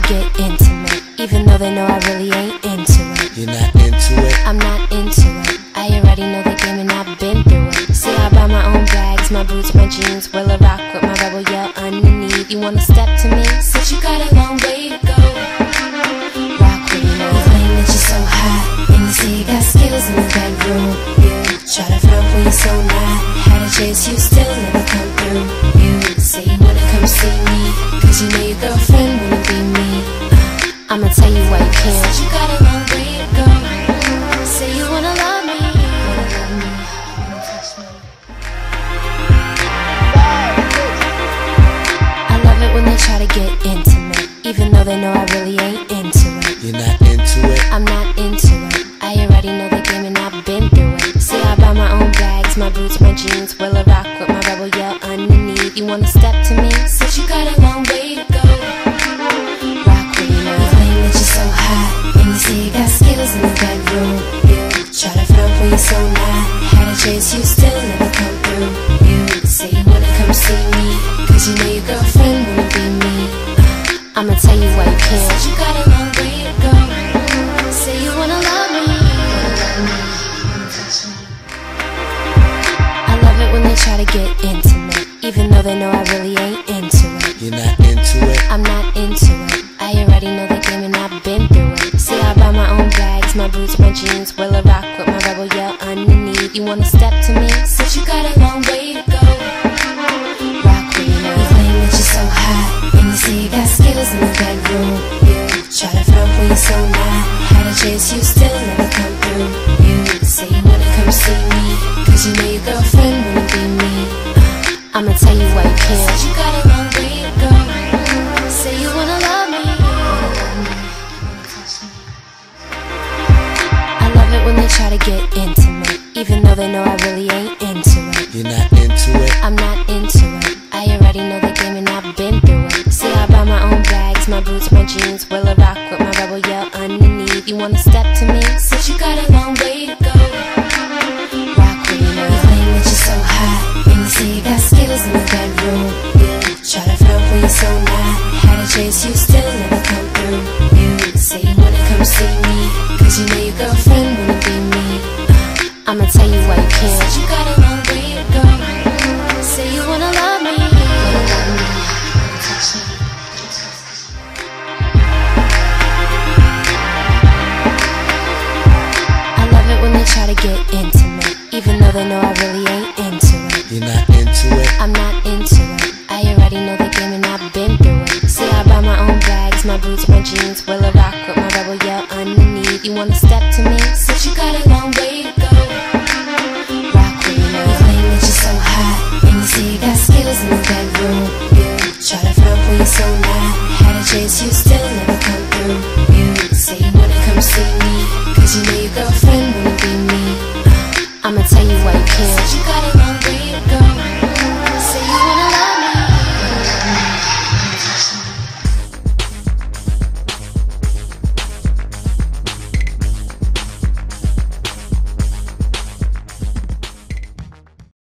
gotta get intimate, even though they know I really ain't into it. You're not into it? I'm not into it. I already know the game and I've been through it. See, I buy my own bags, my boots, my jeans. Will I rock with my rebel yell underneath? You wanna step to me? Said you got a long way to go. Rock with me now. You claim that you're so hot, and you say you got skills in the bedroom. You try to front when you're so not. Had a chance, you still never come through. You say you wanna come see me, cause you know your girlfriend wanna be me. I'ma tell you why you can't. Said you got a long way to go. Say you wanna love me, wanna love me, wanna touch me. I love it when they try to get intimate, even though they know I really ain't into it. You're not into it? I'm not into it. I already know the game and I've been through it. See, I buy my own bags, my boots, my jeans. Will I rock with my rebel yell underneath? You wanna step to me? Said you got a long way to go. Rock with me now. You claim that you're so hot, and you say you got skills in the bedroom. You try to front when you're so not. Had a chance, you still never come through. You say you wanna come see me, cause you know your girlfriend wanna be me. I'ma tell you why you can't. Said you got a long way to go. Say you wanna love me, I love it when they try to get intimate, even though they know I really ain't into it. You're not into it? I'm not into it. I already know the game and I've been through it. See, I buy my own bags, my boots, my jeans. Will I rock with my rebel yell underneath? You wanna step to me? Said you got a long way to go. Rock with me now. You claim that you're so hot, and you say you got skills in the bedroom. You try to front when you're so not. Had a chance, you still never come through. You say you wanna come see me, cause you know your girlfriend wanna be me. I'ma tell you why you can't. Said you got a long way to go. Say you wanna love me, wanna love me, wanna touch me. I love it when they try to get intimate, even though they know I really ain't into it. You're not into it? I'm not into it. I already know the game and I've been through it. See, I buy my own bags, my boots, my jeans. Will I rock with my rebel yell underneath? You wanna step to me?